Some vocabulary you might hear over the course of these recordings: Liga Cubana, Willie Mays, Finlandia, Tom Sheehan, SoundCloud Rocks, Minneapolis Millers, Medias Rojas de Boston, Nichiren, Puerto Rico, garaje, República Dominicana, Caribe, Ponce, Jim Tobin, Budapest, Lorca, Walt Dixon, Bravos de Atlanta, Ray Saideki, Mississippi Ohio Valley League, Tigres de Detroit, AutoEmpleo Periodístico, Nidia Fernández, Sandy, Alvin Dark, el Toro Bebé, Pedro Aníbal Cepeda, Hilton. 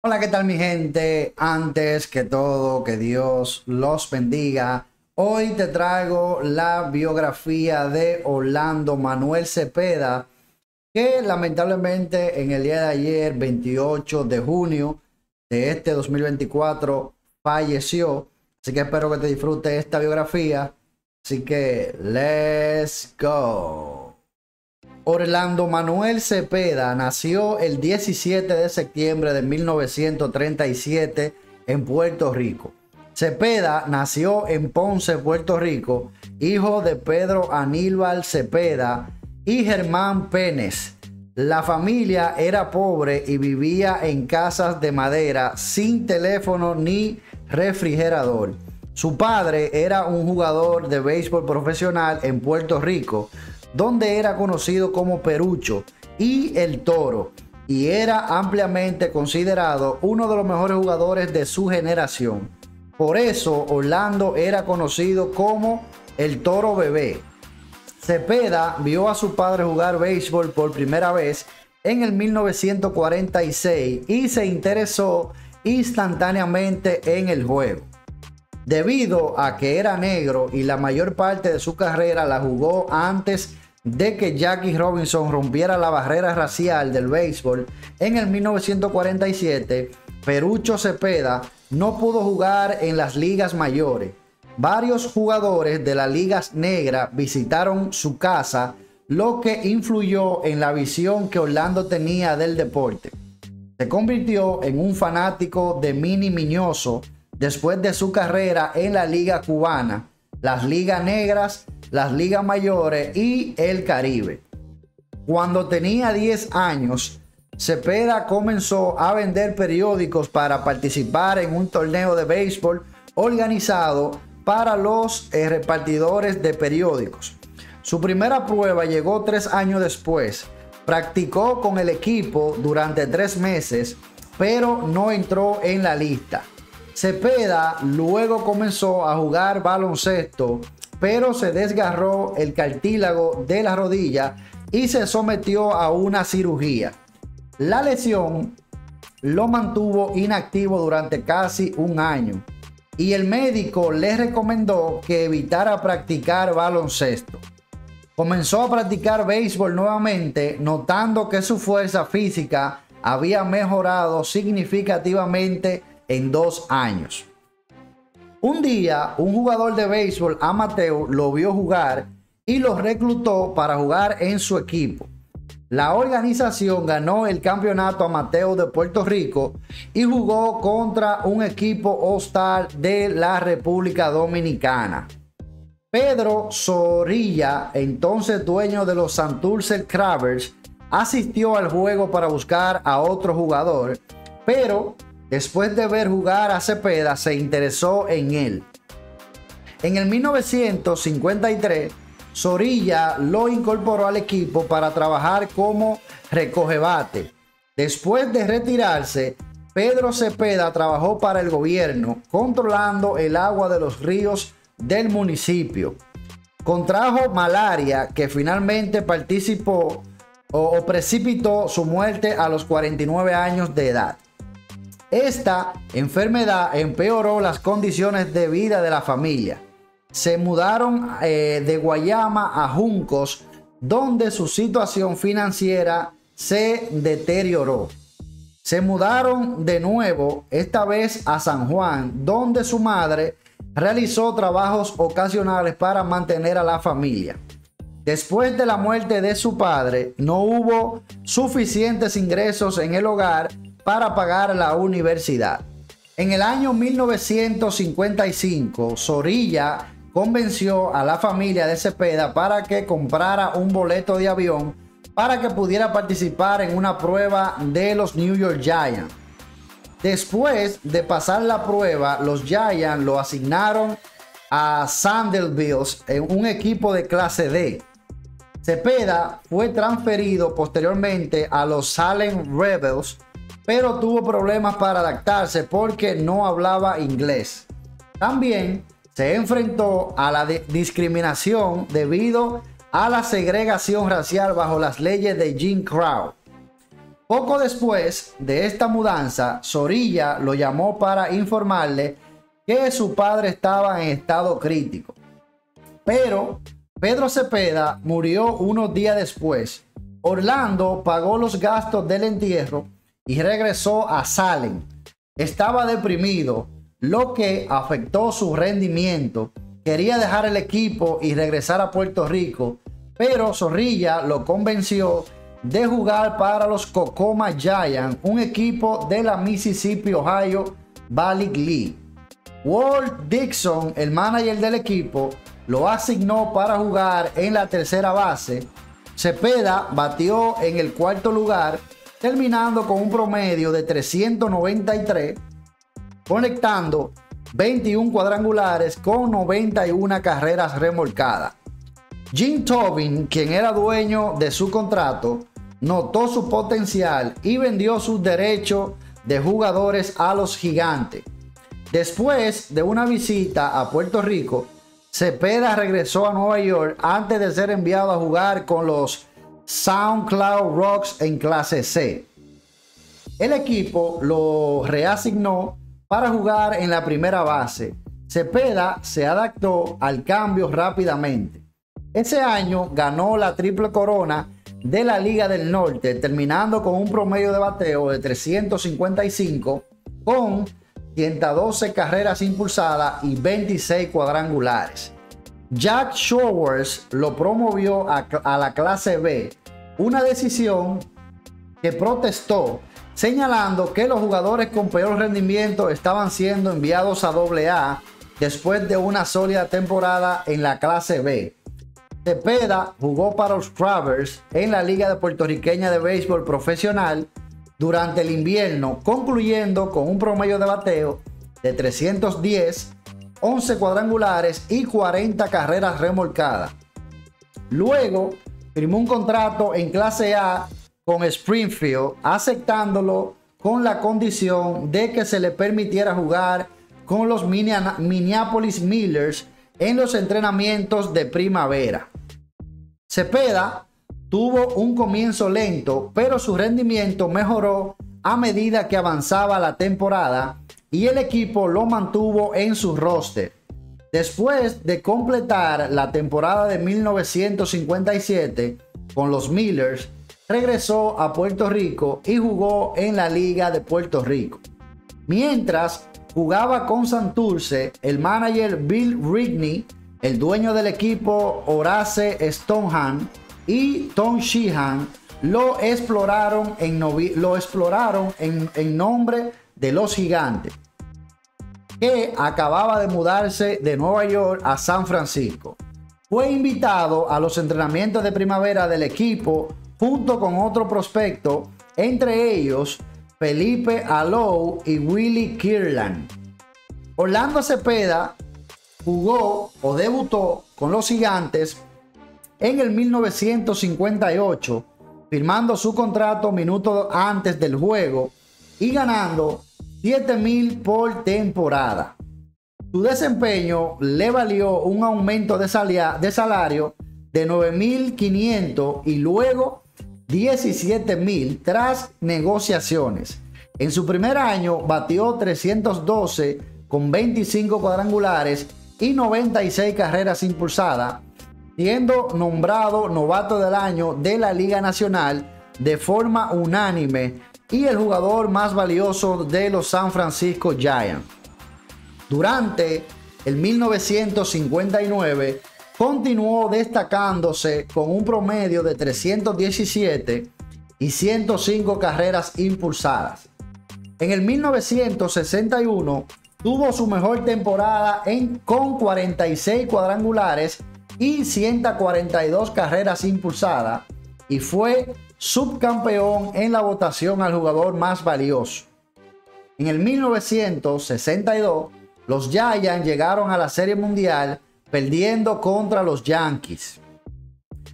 Hola, ¿qué tal mi gente? Antes que todo, que Dios los bendiga. Hoy te traigo la biografía de Orlando Manuel Cepeda, que lamentablemente en el día de ayer, 28 de junio de este 2024, falleció. Así que espero que te disfrutes esta biografía. Así que, let's go. Orlando Manuel Cepeda nació el 17 de septiembre de 1937 en Puerto Rico. Cepeda nació en Ponce, Puerto Rico, hijo de Pedro Aníbal Cepeda y Carmen Pennes. La familia era pobre y vivía en casas de madera sin teléfono ni refrigerador. Su padre era un jugador de béisbol profesional en Puerto Rico, donde era conocido como Perucho y el Toro, y era ampliamente considerado uno de los mejores jugadores de su generación. Por eso Orlando era conocido como el Toro Bebé. Cepeda vio a su padre jugar béisbol por primera vez en el 1946 y se interesó instantáneamente en el juego. Debido a que era negro y la mayor parte de su carrera la jugó antes de que Jackie Robinson rompiera la barrera racial del béisbol, en el 1947 Perucho Cepeda no pudo jugar en las ligas mayores. Varios jugadores de las ligas negras visitaron su casa, lo que influyó en la visión que Orlando tenía del deporte. Se convirtió en un fanático de Minnie Miñoso después de su carrera en la Liga Cubana, las ligas negras, las ligas mayores y el Caribe. Cuando tenía 10 años, Cepeda comenzó a vender periódicos para participar en un torneo de béisbol organizado para los repartidores de periódicos. Su primera prueba llegó 3 años después. Practicó con el equipo durante 3 meses, pero no entró en la lista. Cepeda luego comenzó a jugar baloncesto, pero se desgarró el cartílago de la rodilla y se sometió a una cirugía. La lesión lo mantuvo inactivo durante casi un año y el médico le recomendó que evitara practicar baloncesto. Comenzó a practicar béisbol nuevamente, notando que su fuerza física había mejorado significativamente en 2 años. Un día, un jugador de béisbol amateur lo vio jugar y lo reclutó para jugar en su equipo. La organización ganó el campeonato amateur de Puerto Rico y jugó contra un equipo all-star de la República Dominicana. Pedro Zorrilla, entonces dueño de los Santurce Crabbers, asistió al juego para buscar a otro jugador, pero después de ver jugar a Cepeda, se interesó en él. En el 1953, Zorrilla lo incorporó al equipo para trabajar como recogebate. Después de retirarse, Pedro Cepeda trabajó para el gobierno, controlando el agua de los ríos del municipio. Contrajo malaria, que finalmente precipitó su muerte a los 49 años de edad. Esta enfermedad empeoró las condiciones de vida de la familia. Se mudaron de Guayama a Juncos, donde su situación financiera se deterioró. Se mudaron de nuevo, esta vez a San Juan, donde su madre realizó trabajos ocasionales para mantener a la familia. Después de la muerte de su padre, no hubo suficientes ingresos en el hogar para pagar la universidad. En el año 1955, Zorrilla convenció a la familia de Cepeda para que comprara un boleto de avión para que pudiera participar en una prueba de los New York Giants. Después de pasar la prueba, los Giants lo asignaron a Vanderbilt, en un equipo de clase D. Cepeda fue transferido posteriormente a los Salem Rebels, pero tuvo problemas para adaptarse porque no hablaba inglés. También se enfrentó a la discriminación debido a la segregación racial bajo las leyes de Jim Crow. Poco después de esta mudanza, Zorrilla lo llamó para informarle que su padre estaba en estado crítico. Pero Pedro Cepeda murió unos días después. Orlando pagó los gastos del entierro y regresó a Salem. Estaba deprimido, lo que afectó su rendimiento. Quería dejar el equipo y regresar a Puerto Rico, pero Zorrilla lo convenció de jugar para los Kokomo Giants, un equipo de la Mississippi Ohio Valley League. Walt Dixon, el manager del equipo, lo asignó para jugar en la tercera base. Cepeda batió en el cuarto lugar, terminando con un promedio de 393, conectando 21 cuadrangulares con 91 carreras remolcadas. Jim Tobin, quien era dueño de su contrato, notó su potencial y vendió sus derechos de jugadores a los Gigantes. Después de una visita a Puerto Rico, Cepeda regresó a Nueva York antes de ser enviado a jugar con los SoundCloud Rocks en clase C. El equipo lo reasignó para jugar en la primera base. Cepeda se adaptó al cambio rápidamente. Ese año ganó la triple corona de la Liga del Norte, terminando con un promedio de bateo de 355 con 112 carreras impulsadas y 26 cuadrangulares. Jack Showers lo promovió a la clase B, una decisión que protestó, señalando que los jugadores con peor rendimiento estaban siendo enviados a AA después de una sólida temporada en la clase B. Cepeda jugó para los Crabbers en la Liga Puertorriqueña de Béisbol Profesional durante el invierno, concluyendo con un promedio de bateo de 310, 11 cuadrangulares y 40 carreras remolcadas. Luego firmó un contrato en clase A con Springfield, aceptándolo con la condición de que se le permitiera jugar con los Minneapolis Millers en los entrenamientos de primavera. Cepeda tuvo un comienzo lento, pero su rendimiento mejoró a medida que avanzaba la temporada y el equipo lo mantuvo en su roster. Después de completar la temporada de 1957 con los Millers, regresó a Puerto Rico y jugó en la Liga de Puerto Rico. Mientras jugaba con Santurce, el manager Bill Rigney, el dueño del equipo Horace Stoneham y Tom Sheehan lo exploraron en nombre de los Gigantes, que acababa de mudarse de Nueva York a San Francisco. Fue invitado a los entrenamientos de primavera del equipo junto con otro prospecto, entre ellos Felipe Alou y Willy Kirland. Orlando Cepeda jugó o debutó con los Gigantes en el 1958, firmando su contrato minutos antes del juego y ganando $7,000 por temporada. Su desempeño le valió un aumento de salario de $9,500 y luego $17,000 tras negociaciones. En su primer año batió 312 con 25 cuadrangulares y 96 carreras impulsadas, siendo nombrado novato del año de la Liga Nacional de forma unánime y el jugador más valioso de los San Francisco Giants. Durante el 1959 continuó destacándose con un promedio de 317 y 105 carreras impulsadas. En el 1961 tuvo su mejor temporada con 46 cuadrangulares y 142 carreras impulsadas y fue subcampeón en la votación al jugador más valioso. En el 1962 los Giants llegaron a la Serie Mundial perdiendo contra los Yankees.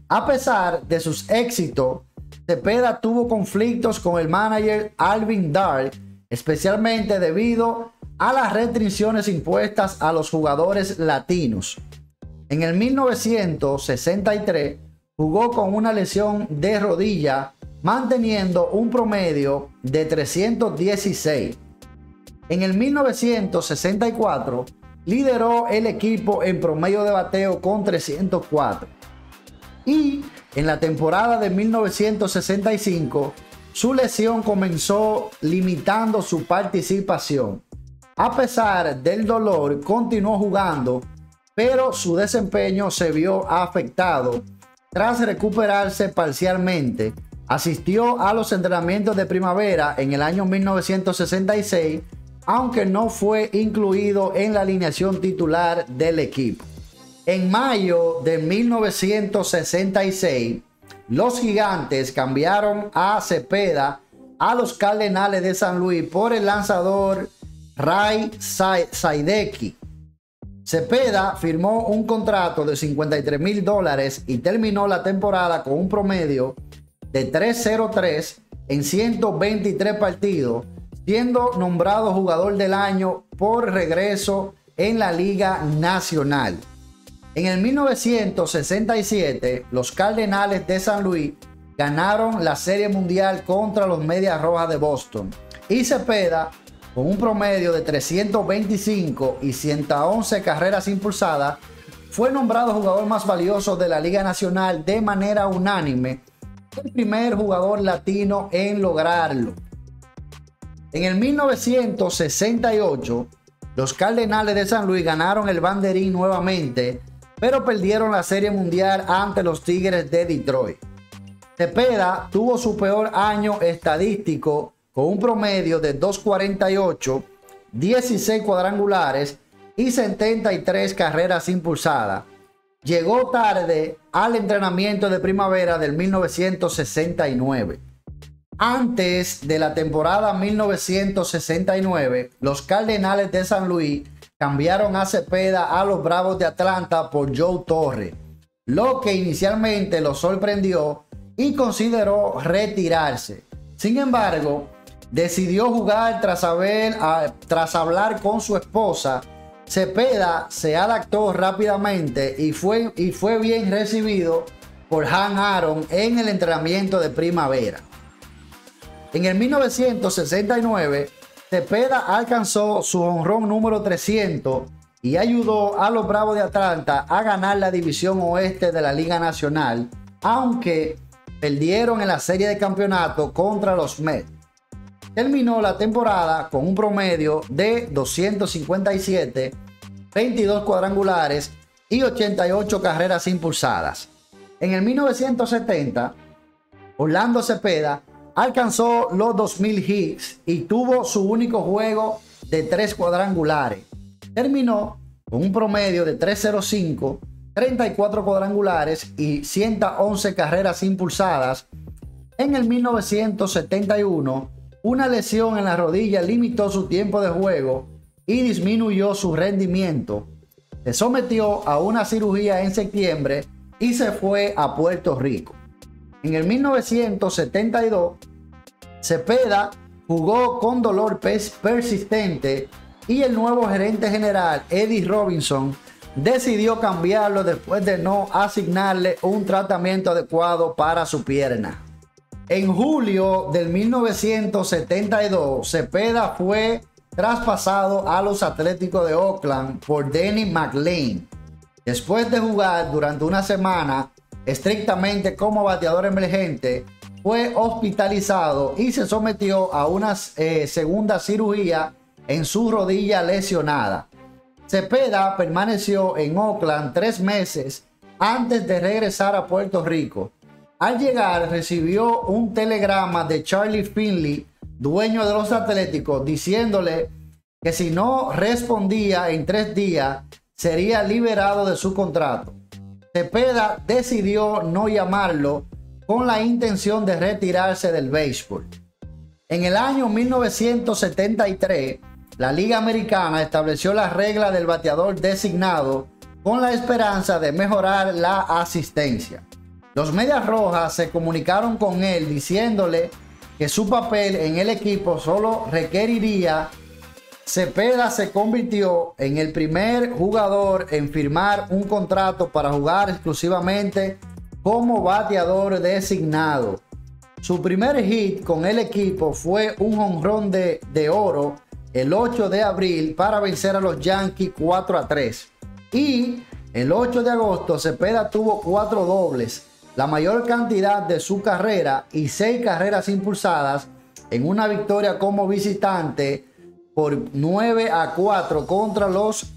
A pesar de sus éxitos, Cepeda tuvo conflictos con el manager Alvin Dark, especialmente debido a las restricciones impuestas a los jugadores latinos. En el 1963 jugó con una lesión de rodilla manteniendo un promedio de 316. En el 1964 lideró el equipo en promedio de bateo con 304. Y en la temporada de 1965 su lesión comenzó limitando su participación. A pesar del dolor, continuó jugando, pero su desempeño se vio afectado. Tras recuperarse parcialmente, asistió a los entrenamientos de primavera en el año 1966, aunque no fue incluido en la alineación titular del equipo. En mayo de 1966, los Gigantes cambiaron a Cepeda a los Cardenales de San Luis por el lanzador Ray Saideki. Cepeda firmó un contrato de $53,000 y terminó la temporada con un promedio de 303 en 123 partidos, siendo nombrado jugador del año por regreso en la Liga Nacional. En el 1967, los Cardenales de San Luis ganaron la Serie Mundial contra los Medias Rojas de Boston, y Cepeda, con un promedio de 325 y 111 carreras impulsadas, fue nombrado jugador más valioso de la Liga Nacional de manera unánime, el primer jugador latino en lograrlo. En el 1968, los Cardenales de San Luis ganaron el banderín nuevamente, pero perdieron la Serie Mundial ante los Tigres de Detroit. Cepeda tuvo su peor año estadístico con un promedio de 2.48, 16 cuadrangulares y 73 carreras impulsadas. Llegó tarde al entrenamiento de primavera del 1969. Antes de la temporada 1969, los Cardenales de San Luis cambiaron a Cepeda a los Bravos de Atlanta por Joe Torre, lo que inicialmente lo sorprendió y consideró retirarse. Sin embargo, decidió jugar tras hablar con su esposa. Cepeda se adaptó rápidamente y fue bien recibido por Han Aaron en el entrenamiento de primavera. En el 1969, Cepeda alcanzó su jonrón número 300 y ayudó a los Bravos de Atlanta a ganar la división oeste de la Liga Nacional, aunque perdieron en la serie de campeonato contra los Mets. Terminó la temporada con un promedio de 257, 22 cuadrangulares y 88 carreras impulsadas. En el 1970, Orlando Cepeda alcanzó los 2.000 hits y tuvo su único juego de 3 cuadrangulares. Terminó con un promedio de 305, 34 cuadrangulares y 111 carreras impulsadas. En el 1971, una lesión en la rodilla limitó su tiempo de juego y disminuyó su rendimiento. Se sometió a una cirugía en septiembre y se fue a Puerto Rico. En el 1972, Cepeda jugó con dolor persistente y el nuevo gerente general, Eddie Robinson, decidió cambiarlo después de no asignarle un tratamiento adecuado para su pierna. En julio del 1972, Cepeda fue traspasado a los Atléticos de Oakland por Denny McLean. Después de jugar durante una semana estrictamente como bateador emergente, fue hospitalizado y se sometió a una segunda cirugía en su rodilla lesionada. Cepeda permaneció en Oakland 3 meses antes de regresar a Puerto Rico. Al llegar, recibió un telegrama de Charlie Finley, dueño de los Atléticos, diciéndole que si no respondía en 3 días, sería liberado de su contrato. Cepeda decidió no llamarlo con la intención de retirarse del béisbol. En el año 1973, la Liga Americana estableció la regla del bateador designado con la esperanza de mejorar la asistencia. Los Medias Rojas se comunicaron con él diciéndole que su papel en el equipo solo requeriría. Cepeda se convirtió en el primer jugador en firmar un contrato para jugar exclusivamente como bateador designado. Su primer hit con el equipo fue un jonrón de oro el 8 de abril para vencer a los Yankees 4-3. Y el 8 de agosto Cepeda tuvo 4 dobles, la mayor cantidad de su carrera, y 6 carreras impulsadas en una victoria como visitante por 9-4 contra los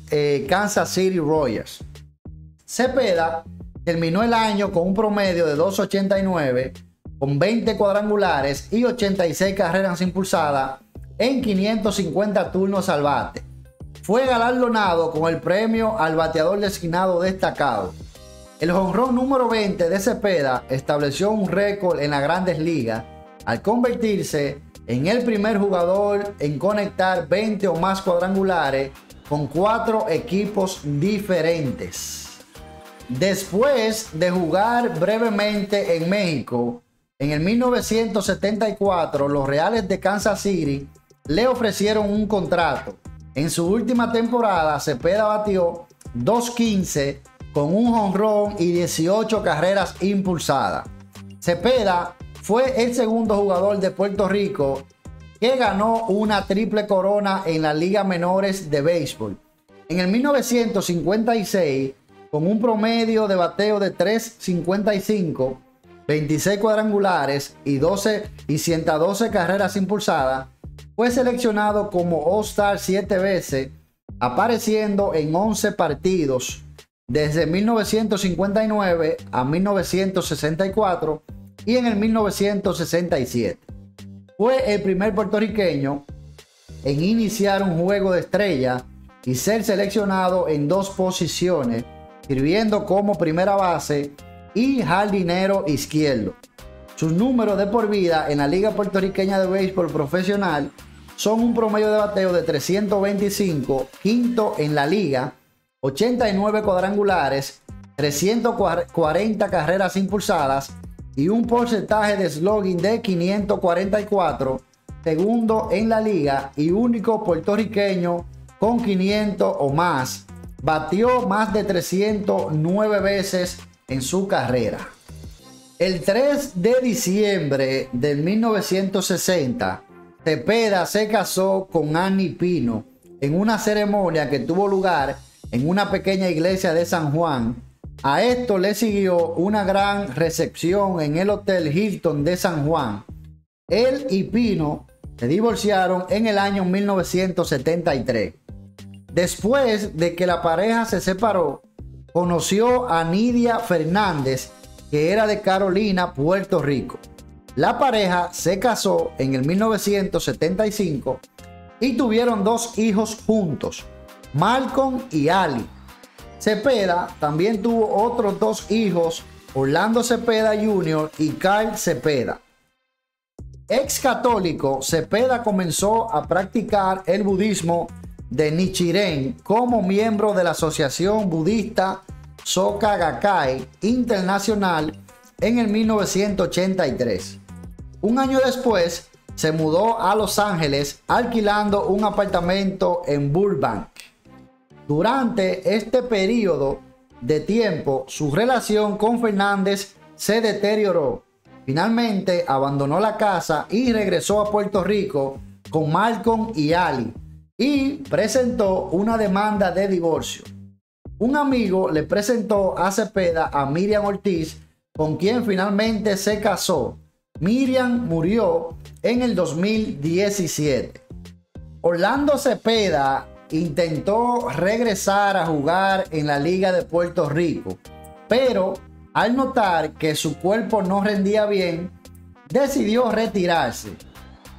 Kansas City Royals. Cepeda terminó el año con un promedio de 2.89 con 20 cuadrangulares y 86 carreras impulsadas en 550 turnos al bate. Fue galardonado con el premio al bateador designado destacado. El jonrón número 20 de Cepeda estableció un récord en las Grandes Ligas al convertirse en el primer jugador en conectar 20 o más cuadrangulares con 4 equipos diferentes. Después de jugar brevemente en México, en el 1974 los Reales de Kansas City le ofrecieron un contrato. En su última temporada Cepeda batió 2.15 con un jonrón y 18 carreras impulsadas. Cepeda fue el segundo jugador de Puerto Rico que ganó una triple corona en la Liga Menores de Béisbol. En el 1956, con un promedio de bateo de 3.55, 26 cuadrangulares y 112 carreras impulsadas, fue seleccionado como All-Star 7 veces, apareciendo en 11 partidos desde 1959 a 1964 y en el 1967. Fue el primer puertorriqueño en iniciar un juego de estrella y ser seleccionado en 2 posiciones, sirviendo como primera base y jardinero izquierdo. Sus números de por vida en la Liga Puertorriqueña de Béisbol Profesional son un promedio de bateo de 325, quinto en la liga, 89 cuadrangulares, 340 carreras impulsadas y un porcentaje de slugging de 544, segundo en la liga y único puertorriqueño con 500 o más. Batió más de 309 veces en su carrera. El 3 de diciembre de 1960, Cepeda se casó con Annie Pino en una ceremonia que tuvo lugar en una pequeña iglesia de San Juan. A esto le siguió una gran recepción en el Hotel Hilton de San Juan. Él y Pino se divorciaron en el año 1973. Después de que la pareja se separó, conoció a Nidia Fernández, que era de Carolina, Puerto Rico. La pareja se casó en el 1975 y tuvieron 2 hijos juntos, Malcolm y Ali. Cepeda también tuvo otros 2 hijos, Orlando Cepeda Jr. y Carl Cepeda. Ex católico, Cepeda comenzó a practicar el budismo de Nichiren como miembro de la Asociación Budista Soka Gakkai Internacional en el 1983. Un año después se mudó a Los Ángeles, alquilando un apartamento en Burbank. Durante este periodo de tiempo, su relación con Fernández se deterioró. Finalmente abandonó la casa y regresó a Puerto Rico con Malcolm y Ali, y presentó una demanda de divorcio. Un amigo le presentó a Cepeda a Miriam Ortiz, con quien finalmente se casó. Miriam murió en el 2017. Orlando Cepeda intentó regresar a jugar en la Liga de Puerto Rico, pero al notar que su cuerpo no rendía bien, decidió retirarse.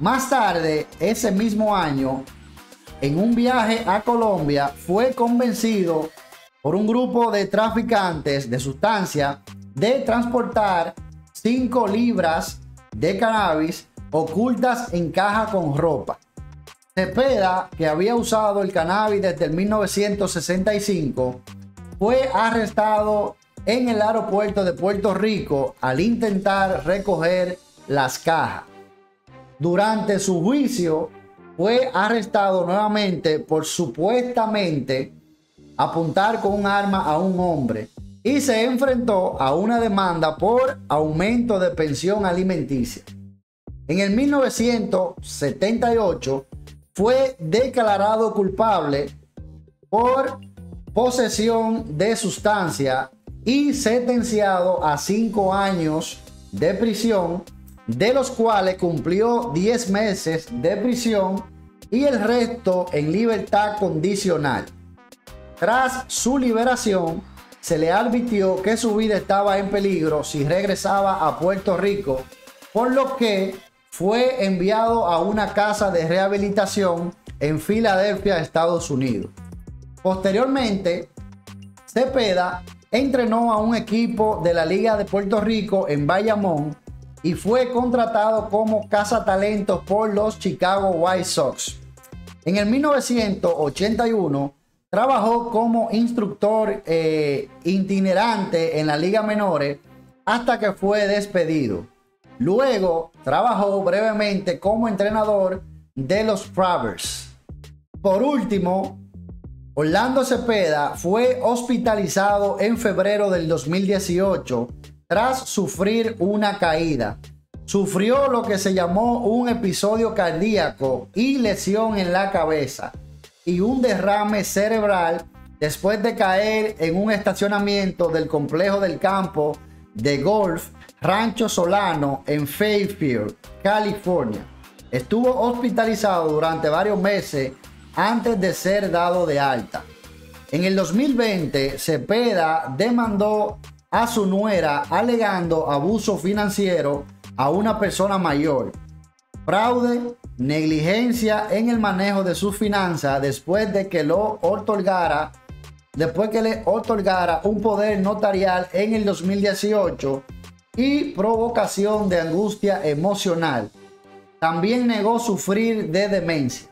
Más tarde, ese mismo año, en un viaje a Colombia, fue convencido por un grupo de traficantes de sustancia de transportar 5 libras de cannabis ocultas en caja con ropa. Cepeda, que había usado el cannabis desde el 1965, fue arrestado en el aeropuerto de Puerto Rico al intentar recoger las cajas. Durante su juicio, fue arrestado nuevamente por supuestamente apuntar con un arma a un hombre y se enfrentó a una demanda por aumento de pensión alimenticia. En el 1978 fue declarado culpable por posesión de sustancia y sentenciado a 5 años de prisión, de los cuales cumplió 10 meses de prisión y el resto en libertad condicional. Tras su liberación, se le advirtió que su vida estaba en peligro si regresaba a Puerto Rico, por lo que fue enviado a una casa de rehabilitación en Filadelfia, Estados Unidos. Posteriormente, Cepeda entrenó a un equipo de la Liga de Puerto Rico en Bayamón y fue contratado como cazatalentos por los Chicago White Sox. En el 1981, trabajó como instructor itinerante en la Liga Menores hasta que fue despedido. Luego trabajó brevemente como entrenador de los Crabbers. Por último, Orlando Cepeda fue hospitalizado en febrero del 2018 tras sufrir una caída. Sufrió lo que se llamó un episodio cardíaco y lesión en la cabeza, y un derrame cerebral después de caer en un estacionamiento del complejo del campo de golf Rancho Solano en Fairfield, California. Estuvo hospitalizado durante varios meses antes de ser dado de alta. En el 2020, Cepeda demandó a su nuera alegando abuso financiero a una persona mayor, fraude, negligencia en el manejo de sus finanzas después de que le otorgara un poder notarial en el 2018 y provocación de angustia emocional. También negó sufrir de demencia.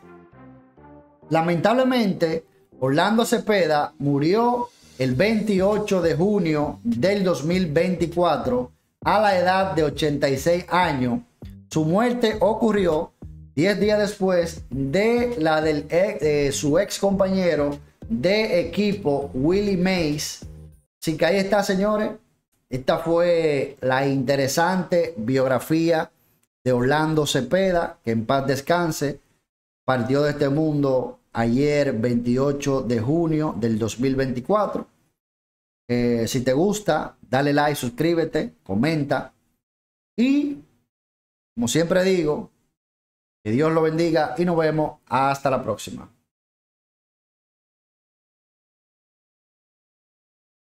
Lamentablemente, Orlando Cepeda murió el 28 de junio del 2024 a la edad de 86 años. Su muerte ocurrió 10 días después de la de su ex compañero de equipo, Willie Mays. Así que ahí está, señores. Esta fue la interesante biografía de Orlando Cepeda, que en paz descanse. Partió de este mundo ayer, 28 de junio del 2024. Si te gusta, dale like, suscríbete, comenta. Y, como siempre digo, que Dios lo bendiga y nos vemos hasta la próxima.